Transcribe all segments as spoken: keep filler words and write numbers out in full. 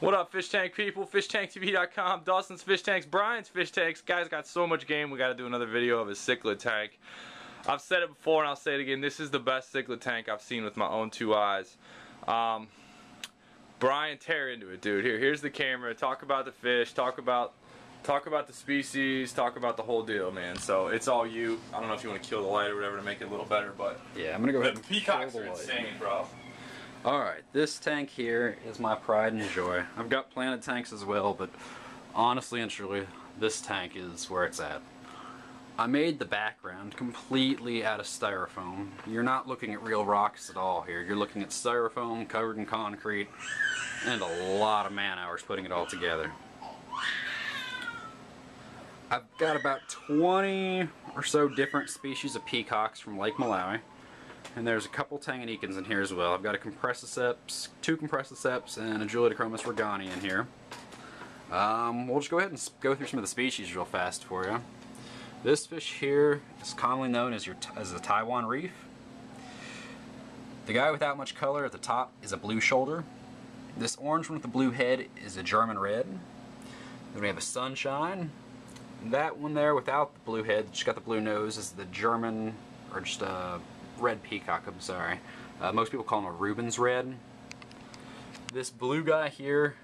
What up, Fish Tank people? Fish Tank T V dot com, Dustin's Fish Tanks, Bryan's Fish Tanks. Guys, got so much game, we got to do another video of a cichlid tank. I've said it before and I'll say it again, this is the best cichlid tank I've seen with my own two eyes. Um, Bryan, tear into it, dude. Here, here's the camera. Talk about the fish, talk about talk about the species, talk about the whole deal, man. So it's all you. I don't know if you want to kill the light or whatever to make it a little better, but yeah, I'm gonna go ahead and kill the light. The peacocks are insane, bro. Alright, this tank here is my pride and joy. I've got planted tanks as well, but honestly and truly, this tank is where it's at. I made the background completely out of styrofoam. You're not looking at real rocks at all here. You're looking at styrofoam covered in concrete and a lot of man hours putting it all together. I've got about twenty or so different species of peacocks from Lake Malawi. And there's a couple Tanganyikans in here as well. I've got a compressiceps, two compressiceps, and a Julidochromis Regani in here. Um, we'll just go ahead and go through some of the species real fast for you. This fish here is commonly known as your as the Taiwan Reef. The guy without much color at the top is a blue shoulder. This orange one with the blue head is a German Red. Then we have a Sunshine. And that one there without the blue head, just got the blue nose, is the German, or just a... Uh, red peacock, I'm sorry. Uh, most people call him a Rubens Red. This blue guy here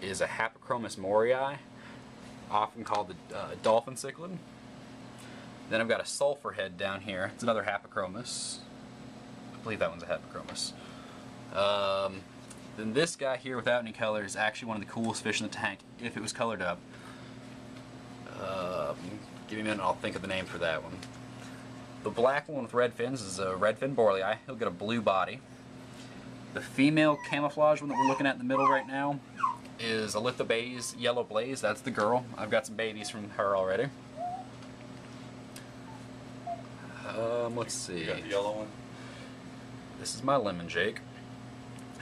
is a Hapochromis moorii, often called the uh, dolphin cichlid. Then I've got a sulfur head down here. It's another Hapochromis. I believe that one's a Hapochromis. Um, then this guy here without any color is actually one of the coolest fish in the tank if it was colored up. Uh, give me a minute and I'll think of the name for that one. The black one with red fins is a red fin borleyi. He'll get a blue body. The female camouflage one that we're looking at in the middle right now is a lithobates yellow blaze. That's the girl. I've got some babies from her already. Um, let's see. You got the yellow one. This is my lemon Jake.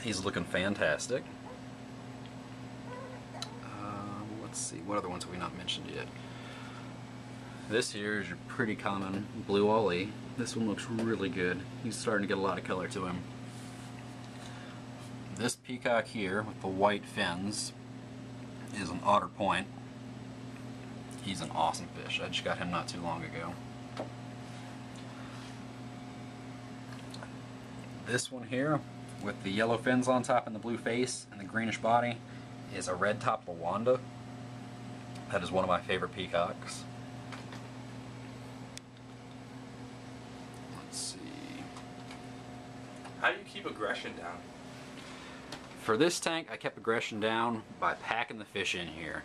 He's looking fantastic. Um, let's see. What other ones have we not mentioned yet? This here is your pretty common Blue Ollie. This one looks really good. He's starting to get a lot of color to him. This peacock here with the white fins is an Otter Point. He's an awesome fish. I just got him not too long ago. This one here with the yellow fins on top and the blue face and the greenish body is a Red Top Lawanda. That is one of my favorite peacocks. How do you keep aggression down? For this tank, I kept aggression down by packing the fish in here.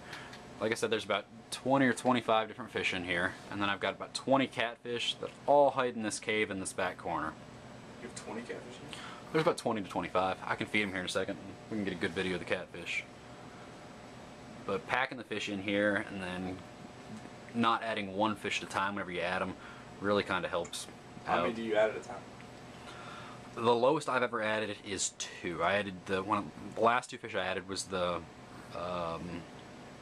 Like I said, there's about twenty or twenty-five different fish in here, and then I've got about twenty catfish that all hide in this cave in this back corner. You have twenty catfish in? There's about twenty to twenty-five. I can feed them here in a second. We can get a good video of the catfish. But packing the fish in here and then not adding one fish at a time whenever you add them really kind of helps out. How many do you add at a time? The lowest I've ever added is two. I added the one. The last two fish I added was the, um,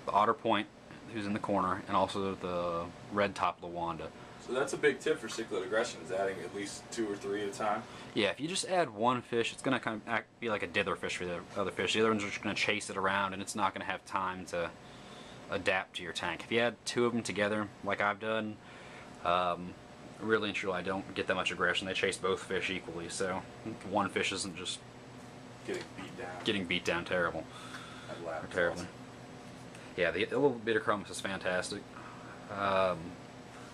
the Otter Point, who's in the corner, and also the Red Top Lawanda. So that's a big tip for cichlid aggression: is adding at least two or three at a time. Yeah, if you just add one fish, it's gonna kind of act, be like a dither fish for the other fish. The other one's just gonna chase it around, and it's not gonna have time to adapt to your tank. If you add two of them together, like I've done. Um, Really and truly, I don't get that much aggression. They chase both fish equally, so one fish isn't just getting beat down. Getting beat down terrible. Terrible. Awesome. Yeah, the, the little libidochromus is fantastic. Um,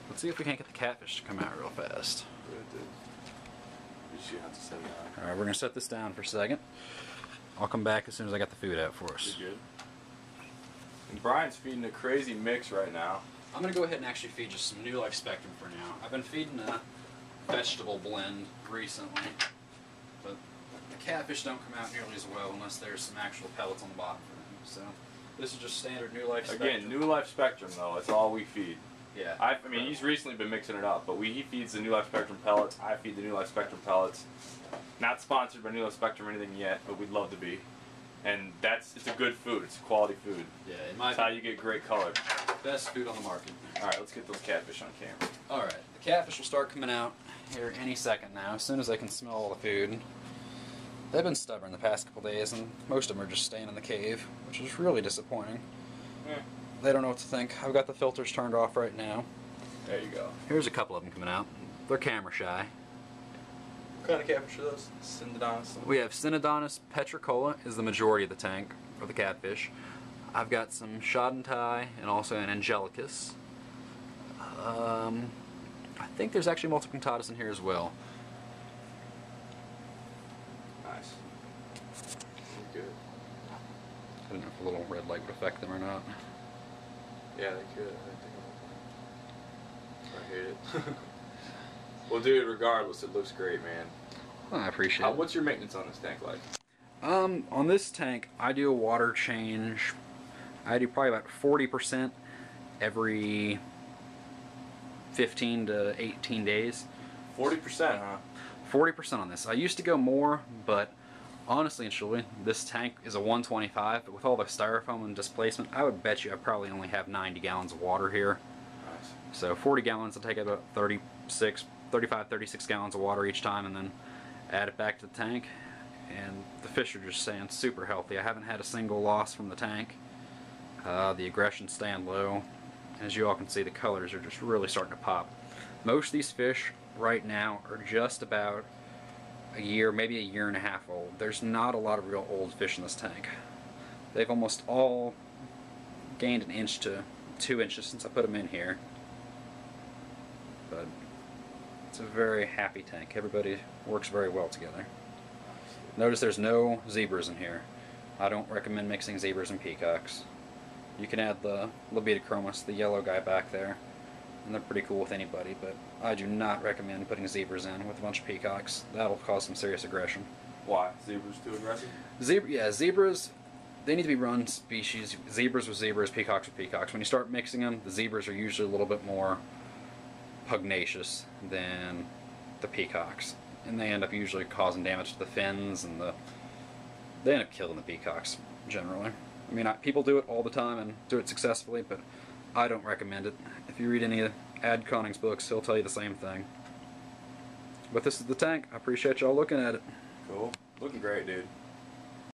let's see if we can't get the catfish to come out real fast. Yeah, all right, we're gonna set this down for a second. I'll come back as soon as I got the food out for us. You're good. And Bryan's feeding a crazy mix right now. I'm going to go ahead and actually feed just some New Life Spectrum for now. I've been feeding a vegetable blend recently, but the catfish don't come out nearly as well unless there's some actual pellets on the bottom for them. So this is just standard New Life Spectrum. Again, New Life Spectrum though, it's all we feed. Yeah. I, I mean, he's recently been mixing it up, but we, he feeds the New Life Spectrum pellets, I feed the New Life Spectrum pellets. Not sponsored by New Life Spectrum or anything yet, but we'd love to be. And that's, it's a good food, it's quality food. Yeah, it might be. That's how you get great color. Best food on the market. Alright, let's get those catfish on camera. Alright, the catfish will start coming out here any second now, as soon as I can smell all the food. They've been stubborn the past couple days, and most of them are just staying in the cave, which is really disappointing. Yeah. They don't know what to think. I've got the filters turned off right now. There you go. Here's a couple of them coming out. They're camera shy. What kind of catfish are those? Synodontis? We have Synodontis Petricola is the majority of the tank, or the catfish. I've got some Shodden Tie and also an Angelicus. Um, I think there's actually multipunctatus in here as well. Nice. Good. I don't know if a little red light would affect them or not. Yeah, they could. I think I hate it. Well, dude, regardless, it looks great, man. Well, I appreciate uh, it. What's your maintenance on this tank like? Um, on this tank, I do a water change. I do probably about forty percent every fifteen to eighteen days. forty percent, huh? forty percent on this. I used to go more, but honestly and truly, this tank is a one twenty-five, but with all the styrofoam and displacement, I would bet you I probably only have ninety gallons of water here. Nice. So forty gallons, I'll take about thirty-six, thirty-five, thirty-six gallons of water each time, and then add it back to the tank. And the fish are just staying super healthy. I haven't had a single loss from the tank. Uh, the aggression's staying low. As you all can see, the colors are just really starting to pop. Most of these fish right now are just about a year, maybe a year and a half old. There's not a lot of real old fish in this tank. They've almost all gained an inch to two inches since I put them in here. But it's a very happy tank. Everybody works very well together. Notice there's no zebras in here. I don't recommend mixing zebras and peacocks. You can add the libidochromus, the yellow guy back there, and they're pretty cool with anybody, but I do not recommend putting zebras in with a bunch of peacocks. That'll cause some serious aggression. Why? Zebras too aggressive? Zebra, yeah, zebras, they need to be run species. Zebras with zebras, peacocks with peacocks. When you start mixing them, the zebras are usually a little bit more pugnacious than the peacocks. And they end up usually causing damage to the fins, and the they end up killing the peacocks, generally. I mean, I, people do it all the time and do it successfully, but I don't recommend it. If you read any of Ad Conning's books, he'll tell you the same thing. But this is the tank. I appreciate y'all looking at it. Cool. Looking great, dude.